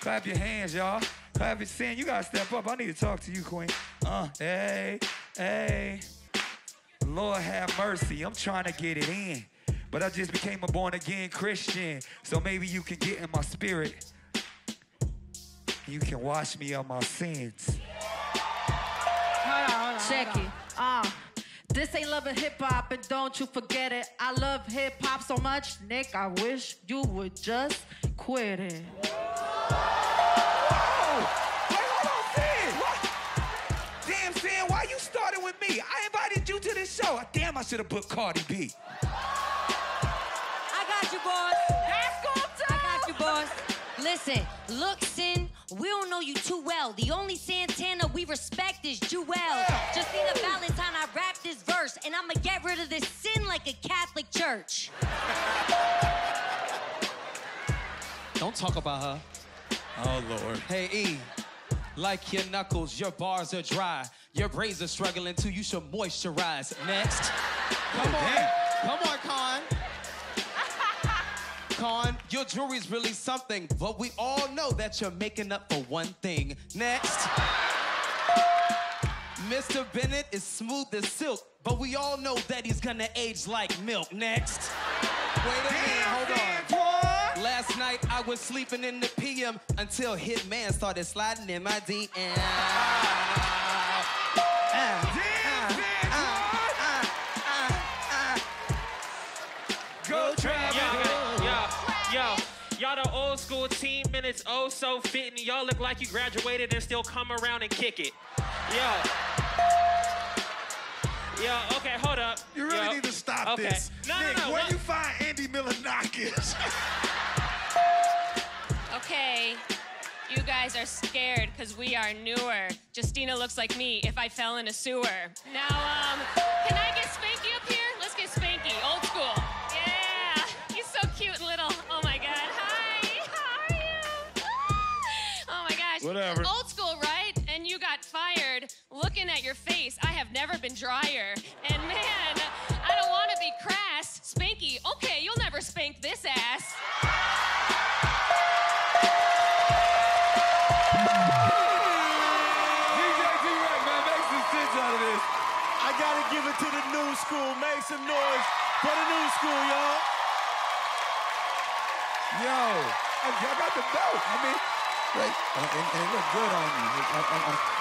Clap your hands, y'all. Clap your sin. You gotta step up. I need to talk to you, Queen. Hey, hey. Lord have mercy. I'm trying to get it in. But I just became a born-again Christian. So maybe you can get in my spirit. You can wash me of my sins. Hold on. Check it. This ain't loving hip-hop, and don't you forget it. I love hip-hop so much, Nick, I wish you would just quit it. Whoa! Wait, hold on, Sin! What? Damn, Sin, why you started with me? I invited you to this show. Damn, I should have booked Cardi B. I got you, boss. That's cool, too! I got you, boss. Listen, look, Sin, we don't know you too well. The only Santana we respect is Jewel. Yeah. Justina Valentine, I rapped this verse, and I'ma get rid of this sin like a Catholic church. Don't talk about her. Oh, Lord. Hey, E, like your knuckles, your bars are dry. Your braids are struggling, too. You should moisturize. Next. Come on, Con. Con, your jewelry's really something, but we all know that you're making up for one thing. Next. Mr. Bennett is smooth as silk, but we all know that he's gonna age like milk. Next. Wait a minute, hold on. Boy. Last night, I was sleeping in the PM until Hitman started sliding in my DM. Go Travis! Yo, y'all the old school team, and it's oh so fitting. Y'all look like you graduated and still come around and kick it. Yo. Yo, okay, hold up. You really need to stop this. No, Nick, where you find Andy Milonakis? Okay, you guys are scared because we are newer. Justina looks like me if I fell in a sewer. Now, can I get Spanky up here? Let's get Spanky, old school. Yeah, he's so cute and little. Whatever. Old school, right? And you got fired. Looking at your face, I have never been drier. And man, I don't want to be crass. Spanky, okay, you'll never spank this ass. DJ T-Rex, man, make some sense out of this. I gotta give it to the new school. Make some noise for the new school, y'all. Yo, I got the belt. I mean... Right, and it looked good on you.